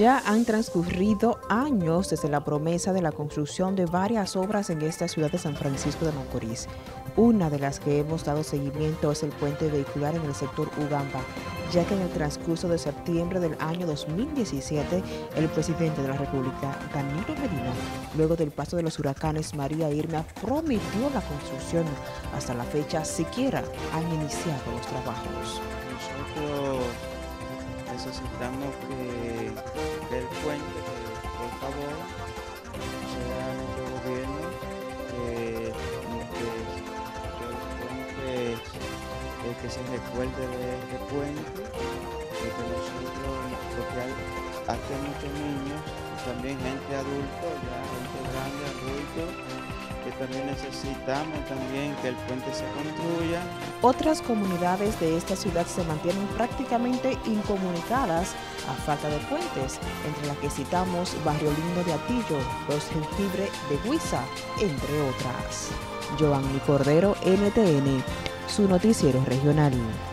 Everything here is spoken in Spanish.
Ya han transcurrido años desde la promesa de la construcción de varias obras en esta ciudad de San Francisco de Macorís. Una de las que hemos dado seguimiento es el puente vehicular en el sector Ugamba, ya que en el transcurso de septiembre del año 2017, el presidente de la República, Danilo Medina, luego del paso de los huracanes María e Irma, prometió la construcción. Hasta la fecha, siquiera han iniciado los trabajos. Nosotros necesitamos que el puente, por favor, sea nuestro gobierno, que se recuerde de este puente, que nosotros, porque hay muchos niños, también gente adulta, ya gente grande, adultos, que también necesitamos que el puente se construya. Otras comunidades de esta ciudad se mantienen prácticamente incomunicadas a falta de puentes, entre las que citamos Barrio Lindo de Atillo, Los Gentibre de Huiza, entre otras. Giovanni Cordero, MTN, su noticiero regional.